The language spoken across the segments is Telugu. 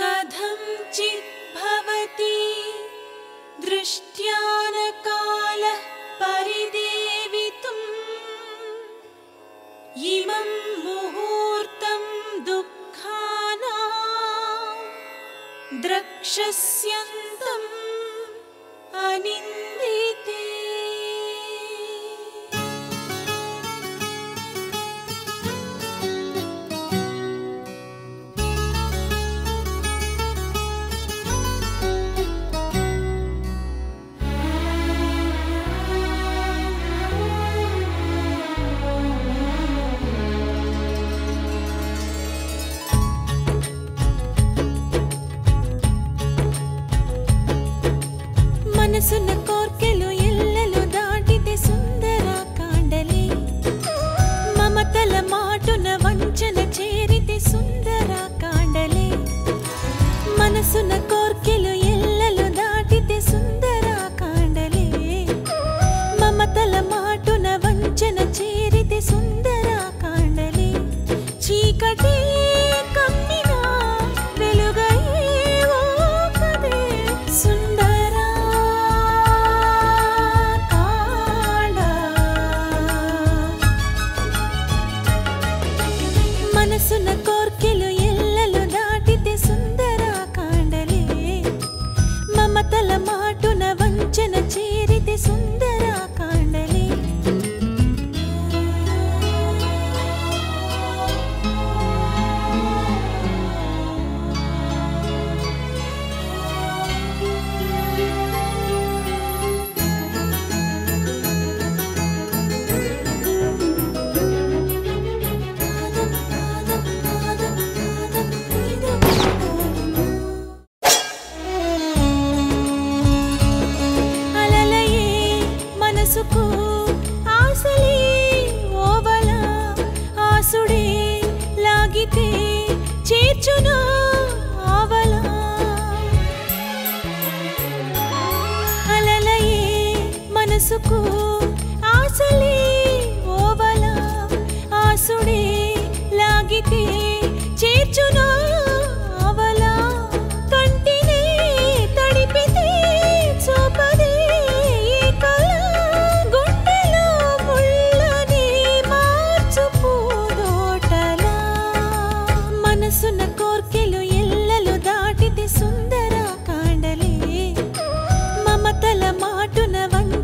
कथंचित् भवति दृष्ट्यानकालः परिदेवितुं इमं मुहूर्तं दुःखानां द्रक्ष्यन्तं अनिन्दिते. ಸುನ್ನ ಕೋರ್ಕೆಲು ಎಲ್ಲೆಲು ದಾಟಿದೆ ಸುಂದರ ಕಾಂಡಲಿ ಮಮತಲ ಮಾಟುನ ವಂಚನ ಚೇರಿದೆ ಸುಂದರ ಕಾಂಡಲಿ ಮನಸುನ ಕೋರ್ಕೆಲು ಎಲ್ಲೆಲು ದಾಟಿದೆ ಸುಂದರ ಕಾಂಡಲಿ ಮಮತಲ ಮಾಟುನ ವಂಚನ ಚೇರಿದೆ ಸುಂದರ ಕಾಂಡಲಿ ಚೀಕಟಿ ಕಮ್ಮಿನ ಬೆಲುಗೈ ಓಕದೆ ಸುಂದರ ಸುನ ಕೋರ್ಕೆಲು ಎಲ್ಲಲು ದಾಟಿದೆ ಸುಂದರ ಕಾಂಡಲೇ ಮಮತಲ ಮಾಟುನ ವಂಚನ ಚೇರಿದೆ ಸುಂದರ ಕಾಂಡಲೇ. మనసుకు ఆశలే ఓవల ఆసుడే లాగితే చేర్చునా అవల కంటినే తడిపితే చూపదే ఈ కళ గుండెలో ముళ్ళని మార్చుపోదోటల మనసున కోర్కెలు ఎల్లలు దాటితే సుందర కాండలే మమతల మాటున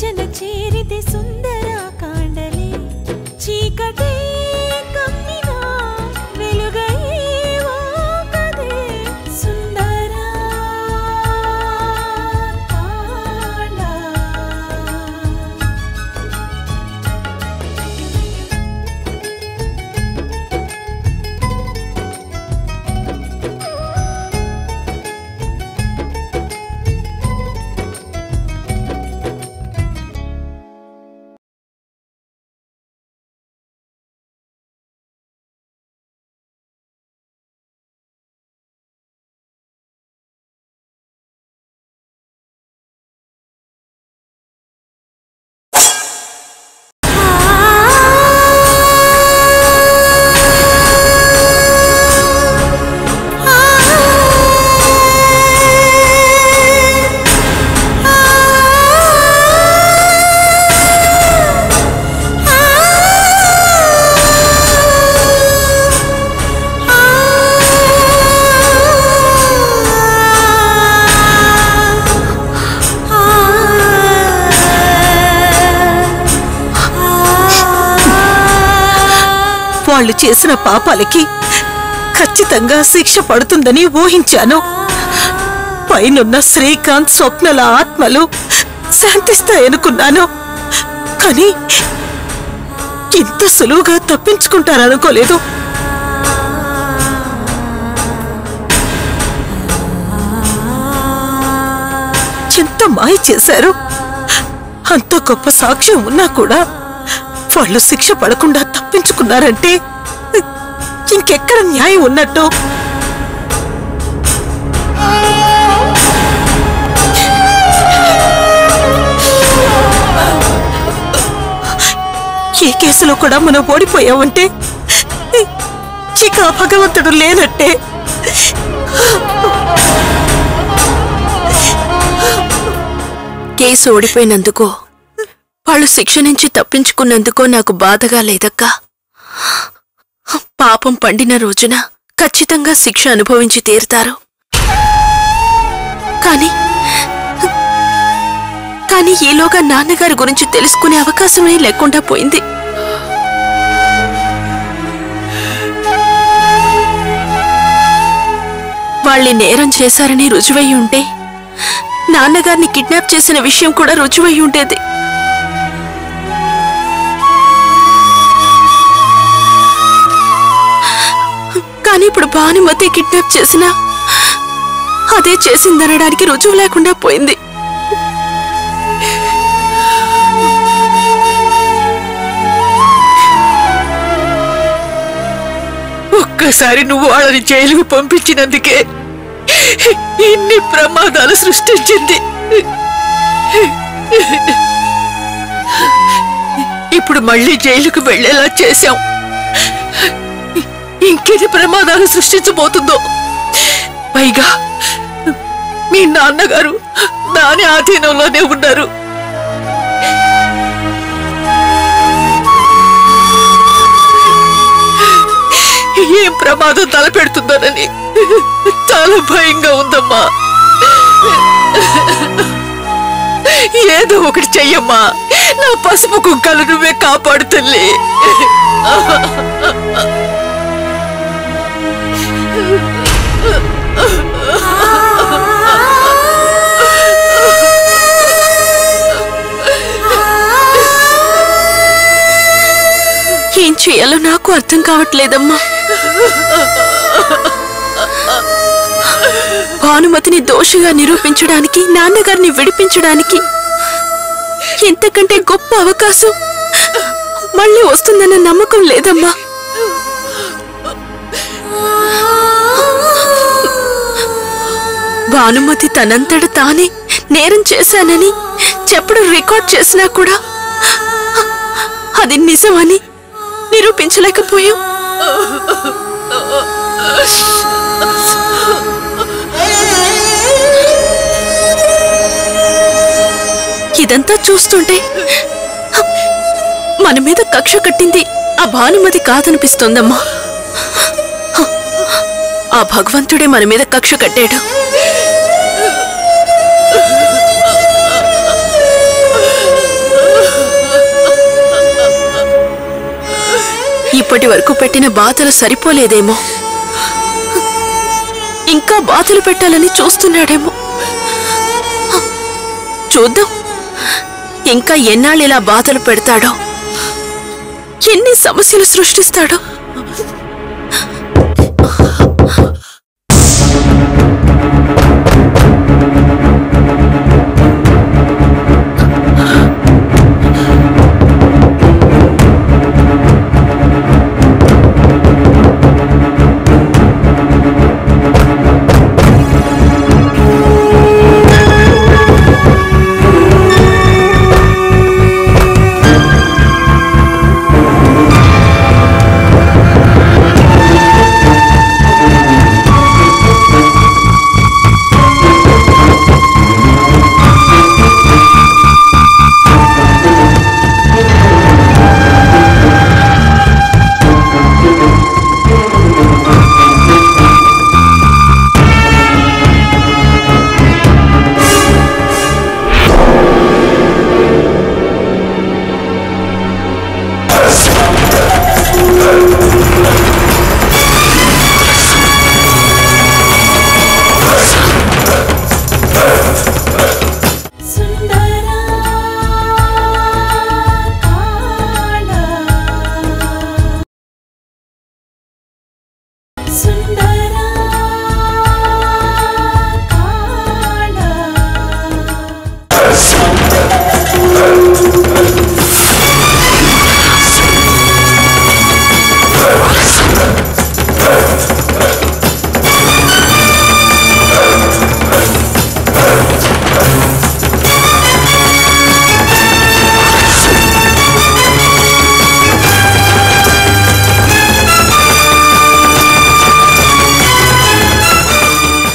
ಚನ ಚೇರಿದೆ ಸುಂದರ ಕಾಂಡಲಿ ಚೀಕಟೇ ಕಮ್ಮಿನ ಬೆಲುಗೈ ಓಕದೆ ಸುಂದರ ಕಾಂಡ. వాళ్ళు చేసిన పాపాలకి ఖచ్చితంగా శిక్ష పడుతుందని ఊహించాను. పైనున్న శ్రీకాంత్ స్వప్నల ఆత్మలు శాంతిస్తాయనుకున్నాను, కానీ ఇంత సులువుగా తప్పించుకుంటారనుకోలేదు. ఎంత మాయ చేశారు! అంత గొప్ప సాక్ష్యం ఉన్నా కూడా వాళ్ళు శిక్ష పడకుండా తప్పించుకున్నారంటే ఇంకెక్కడ న్యాయం ఉన్నట్టు? ఈ కేసులో కూడా మనం ఓడిపోయామంటే ఇక భగవంతుడు లేనట్టే. కేసు ఓడిపోయినందుకో వాళ్ళు శిక్ష నుంచి తప్పించుకున్నందుకో నాకు బాధగా లేదక్కా. పాపం పండిన రోజున ఖచ్చితంగా శిక్ష అనుభవించి తీరుతారు. కానీ కానీ ఈలోగా నాన్నగారి గురించి తెలుసుకునే అవకాశమే లేకుండా పోయింది. వాళ్ళని నేరం చేశారని రుజువై ఉంటే నాన్నగారిని కిడ్నాప్ చేసిన విషయం కూడా రుజువై ఉండేది. కానీ ఇప్పుడు భానుమతి కిడ్నాప్ చేసినా అదే చేసిందనడానికి రుజువు లేకుండా పోయింది. ఒక్కసారి నువ్వు వాళ్ళని జైలుకు పంపించినందుకే ఇన్ని ప్రమాదాలు సృష్టించింది. ఇప్పుడు మళ్ళీ జైలుకు వెళ్ళేలా చేశాం. ఇంకెన్ని ప్రమాదాలు సృష్టించబోతుందో. పైగా మీ నాన్నగారు దాని ఆధీనంలోనే ఉన్నారు. ఏం ప్రమాదం తలపెడుతుందోనని చాలా భయంగా ఉందమ్మా. ఏదో ఒకటి చెయ్యమ్మా, నా పసుపు కుక్కలు నువ్వే కాపాడు తల్లి. ఏం చేయాలో నాకు అర్థం కావట్లేదమ్మా. భానుమతిని దోషిగా నిరూపించడానికి, నాన్నగారిని విడిపించడానికి ఎంతకంటే గొప్ప అవకాశం మళ్ళీ వస్తుందన్న నమ్మకం లేదమ్మా. భానుమతి తనంతట తానే నేరం చేశానని చెప్పడం రికార్డ్ చేసినా కూడా అది నిజమని నిరూపించలేకపోయాం. ఇదంతా చూస్తుంటే మన మీద కక్ష కట్టింది ఆ భానుమతి కాదనిపిస్తోందమ్మా. ఆ భగవంతుడే మన మీద కక్ష కట్టాడు. ఇప్పటి వరకు పెట్టిన బాధలు సరిపోలేదేమో, ఇంకా బాధలు పెట్టాలని చూస్తున్నాడేమో. చూద్దాం ఇంకా ఎన్నాళ్ళు ఇలా బాధలు పెడతాడో, ఎన్ని సమస్యలు సృష్టిస్తాడో.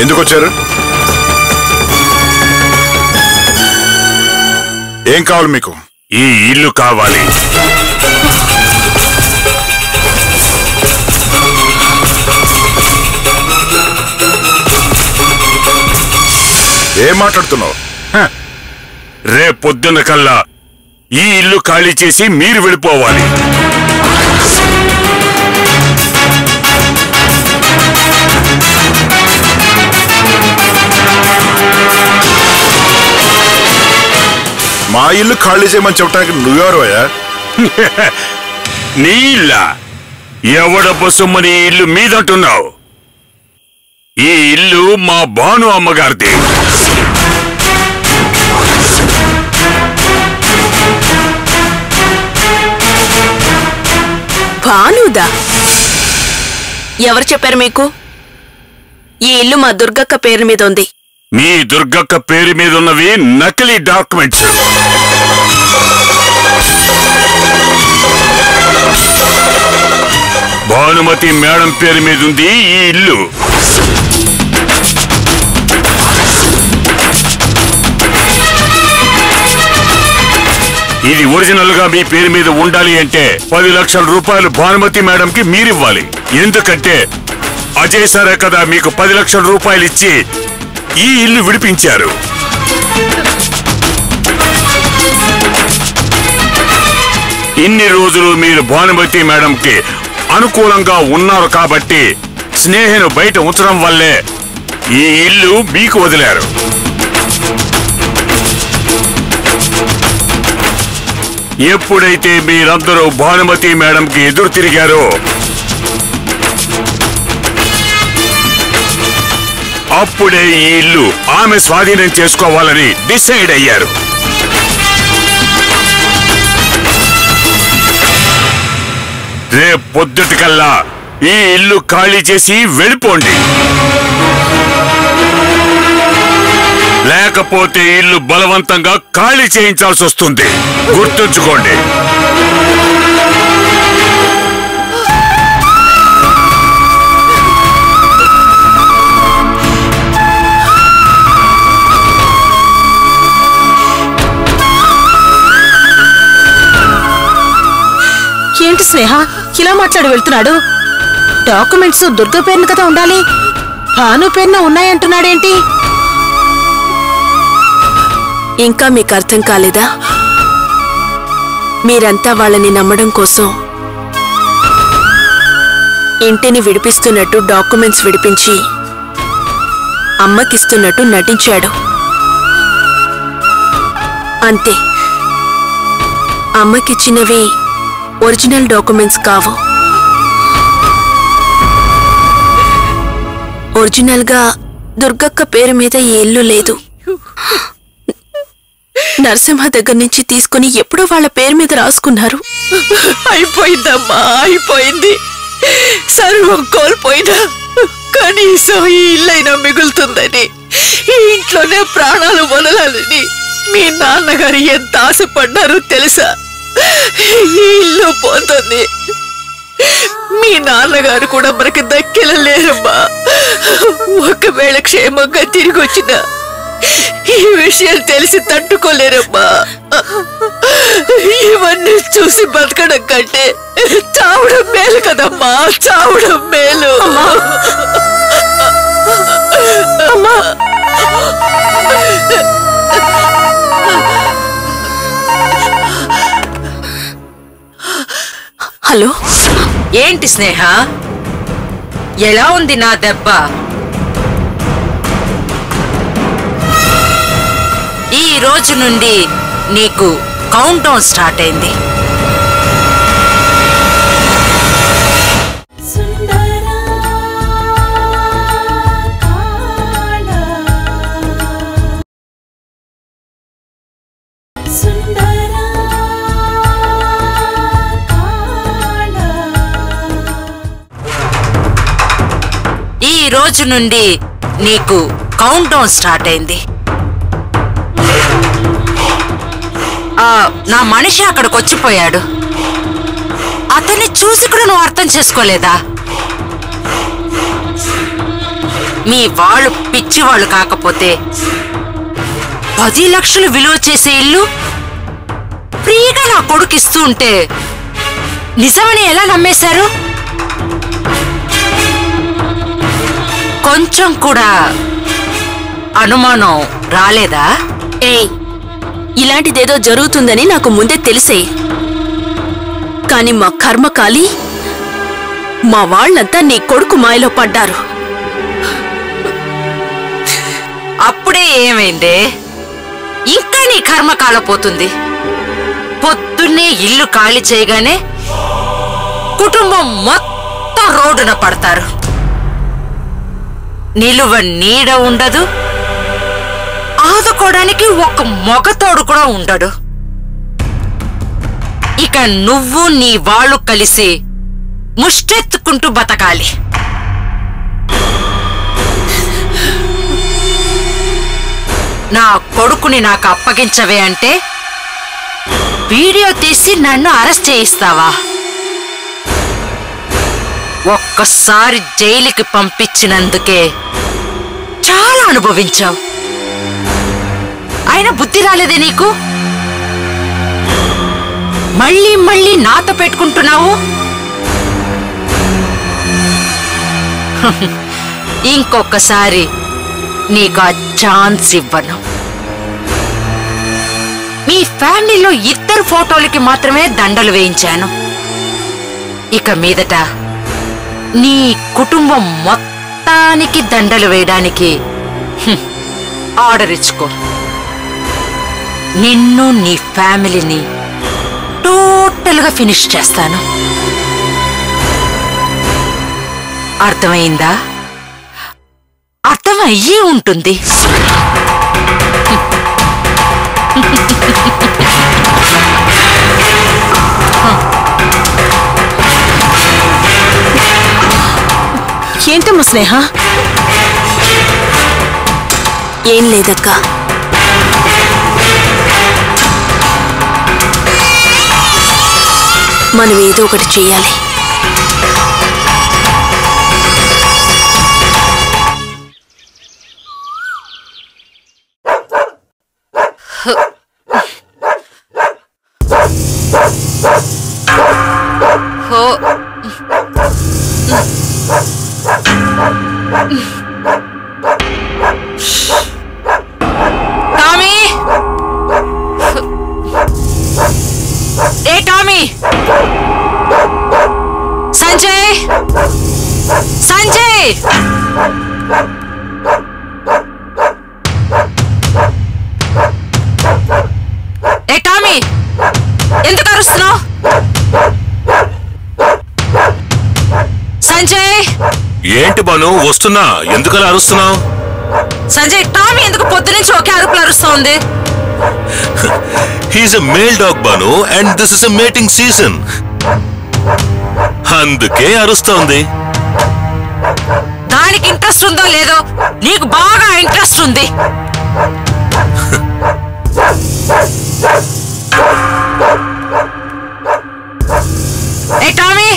ఎందుకు వచ్చారు? ఏం కావాలి మీకు? ఈ ఇల్లు కావాలి. ఏం మాట్లాడుతున్నావు? రేపొద్దున కల్లా ఈ ఇల్లు ఖాళీ చేసి మీరు వెళ్ళిపోవాలి. మా ఇల్లు ఖాళీ చేయమని చెప్పడానికి నువ్వెవరువయ్యా? నీ ఇల్లా? ఎవడ బొసుమ్మని ఇల్లు మీదంటున్నావు? ఈ ఇల్లు మా భాను అమ్మగారిది. భానుదా? ఎవరు చెప్పారు మీకు? ఈ ఇల్లు మా దుర్గక్క పేరు మీద ఉంది. మీ దుర్గక్క పేరు మీద ఉన్నవి నకిలీ డాక్యుమెంట్స్. భానుమతి మేడం పేరు మీద ఉంది ఈ ఇల్లు. ఇది ఒరిజినల్ గా మీ పేరు మీద ఉండాలి అంటే 10 లక్షల రూపాయలు భానుమతి మేడం కి మీరివ్వాలి. ఎందుకంటే అజయ్ సారే కదా మీకు 10 లక్షల రూపాయలు ఇచ్చి ఈ ఇల్లు విడిపించారు. ఇన్ని రోజులు మీరు భానుమతి మేడం కి అనుకూలంగా ఉన్నారు కాబట్టి స్నేహను బయట ఉంచడం వల్లే ఈ ఇల్లు మీకు వదిలారు. ఎప్పుడైతే మీరందరూ భానుమతి మేడంకి ఎదురు తిరిగారో అప్పుడే ఈ ఇల్లు ఆమె స్వాధీనం చేసుకోవాలని డిసైడ్ అయ్యారు. రేపు పొద్దుటికల్లా ఈ ఇల్లు ఖాళీ చేసి వెళ్ళిపోండి, లేకపోతే ఇల్లు బలవంతంగా ఖాళీ చేయించాల్సి వస్తుంది. గుర్తుంచుకోండి. ఏంటి స్నేహ ఇలా మాట్లాడి వెళ్తున్నాడు? డాక్యుమెంట్స్ దుర్గ పేరును కదా ఉండాలి, భాను పేరున ఉన్నాయంటున్నాడేంటి? ఇంకా మీకు అర్థం కాలేదా? మీరంతా వాళ్ళని నమ్మడం కోసం ఇంటిని విడిపిస్తున్నట్టు డాక్యుమెంట్స్ విడిపించి అమ్మకిస్తున్నట్టు నటించాడు. అంతే, అమ్మకిచ్చినవి ఒరిజినల్ డాక్యుమెంట్స్ కావు. ఒరిజినల్గా దుర్గక్క పేరు మీద ఏ ఇల్లు లేదు. నరసింహ దగ్గర నుంచి తీసుకుని ఎప్పుడో వాళ్ళ పేరు మీద రాసుకున్నారు. అయిపోయిందమ్మా, అయిపోయింది. సర్వం కోల్పోయినా కనీసం ఈ ఇల్లైనా మిగులుతుందని, ఈ ఇంట్లోనే ప్రాణాలు వదలాలని మీ నాన్నగారు ఎంత ఆశపడ్డారో తెలుసా? ఈ ఇల్లు పోతుంది, మీ నాన్నగారు కూడా మనకి దక్కిలా లేరమ్మా. ఒకవేళ క్షేమంగా తిరిగి వచ్చినా ఈ విషయం తెలిసి తట్టుకోలేరమ్మా. ఇవన్నీ చూసి బతకడం కంటే చావడం మేలు కదమ్మా, చావడం మేలు. హలో, ఏంటి స్నేహ, ఎలా ఉంది నా దెబ్బ? ఈ రోజు నుండి నీకు కౌంట్ డౌన్ స్టార్ట్ అయింది. ఈ రోజు నుండి నీకు కౌంట్ డౌన్ స్టార్ట్ అయింది. నా మనిషి అక్కడికి వచ్చిపోయాడు. అతన్ని చూసి కూడా నువ్వు అర్థం చేసుకోలేదా? మీ వాళ్ళు పిచ్చి వాళ్ళు కాకపోతే 10 లక్షలు విలువ చేసే ఇల్లు ఫ్రీగా నా కొడుకు ఇస్తూ ఉంటే నిజమని ఎలా నమ్మేశారు? కొంచెం కూడా అనుమానం రాలేదా? ఏయ్, ఇలాంటిదేదో జరుగుతుందని నాకు ముందే తెలిసే, కాని మా కర్మకాలి మా వాళ్ళంతా నీ కొడుకు మాయలో పడ్డారు. అప్పుడే ఏమైందే? ఇంకా నీ కర్మకాల పోతుంది. పొద్దున్నే ఇల్లు ఖాళీ చేయగానే కుటుంబం మొత్తం రోడ్డున పడతారు. నిలువ నీడ ఉండదు, ఆదుకోవడానికి ఒక మొగతోడు కూడా ఉండడు. ఇక నువ్వు నీ వాళ్ళు కలిసి ముష్టెత్తుకుంటూ బతకాలి. నా కొడుకుని నాకు అప్పగించవే అంటే వీడియో తీసి నన్ను అరెస్ట్ చేయిస్తావా? ఒక్కసారి జైలుకి పంపించినందుకే చాలా అనుభవించావు. అయినా బుద్ధి రాలేదే నీకు? మళ్ళీ మళ్ళీ నాతో పెట్టుకుంటున్నావు. ఇంకొకసారి నీకు ఆ ఛాన్స్ ఇవ్వను. మీ ఫ్యామిలీలో ఇద్దరు ఫోటోలకి మాత్రమే దండలు వేయించాను. ఇక మీదట నీ కుటుంబం మొత్తానికి దండలు వేయడానికి ఆర్డర్ ఇచ్చుకో. నిన్ను, నీ ఫ్యామిలీని టోటల్గా ఫినిష్ చేస్తాను. అర్థమైందా? అర్థమయ్యే ఉంటుంది. ఏంటమ్మ స్నేహ? ఏం లేదక్క. మనం ఏదో ఒకటి చేయాలి. ఏంటి బాను, వస్తున్నా. ఎందుకలా అరుస్తున్నావు? సంజయ్, టామీ ఎందుకు పొద్దు నుంచి ఒకే అరుపులు అరుస్తా ఉంది? He's a male dog Banu, and this is a mating season, అందుకే అరుస్తోంది. దానికి ఇంట్రెస్ట్ ఉందో లేదో, నీకు బాగా ఇంట్రెస్ట్ ఉంది. ఏ టామీ,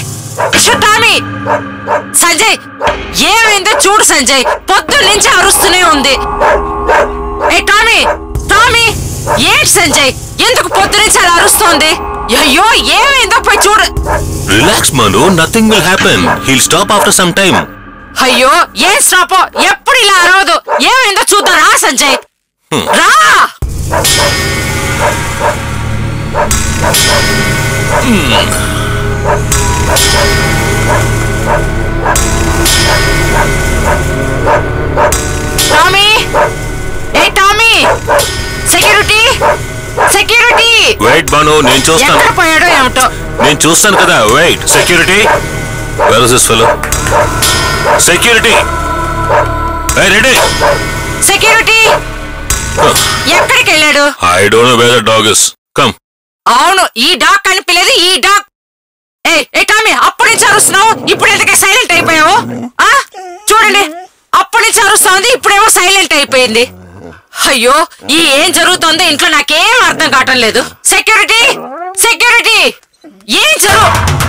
టామీ, సంజయ్ ఏమైందో చూడు. సంజయ్ పొద్దు నుంచి అరుస్తూనే ఉంది. ఏ టామీ, టామీ, ఏంటి సంజయ్ ఎందుకు పొద్దు నుంచి అలా అరుస్తోంది? అయ్యో ఏమైందో పోయి చూడు. Relax Manu, nothing will happen, he'll stop after some time. అయ్యో ఏం స్టాప్? ఎప్పుడు ఇలా అరవదు. ఏమైందో చూద్దాం రా సంజయ్, రా. టామీ, ఏ Tommy, security, security. Wait Banu, నేను చూస్తాను. ఎక్కడ పోయాడో ఏమిటో. నేను చూస్తాను కదా. Wait, security. Where is this fellow? Security, I ready. Security, ఎక్కడికి వెళ్ళాడు? I don't know where the dog is. Come. అవును, ఈ డాగ్ కనిపించలేదు. ఈ డాగ్ అప్పుడే చరుస్తున్నావు, ఇప్పుడు ఎందుకే సైలెంట్ అయిపోయావు? చూడండి, అప్పుడే చరుస్తా ఉంది, ఇప్పుడేమో సైలెంట్ అయిపోయింది. అయ్యో ఈ ఏం జరుగుతుందో ఇంట్లో నాకేం అర్థం కావటం లేదు. సెక్యూరిటీ, సెక్యూరిటీ, ఏం జరుగు?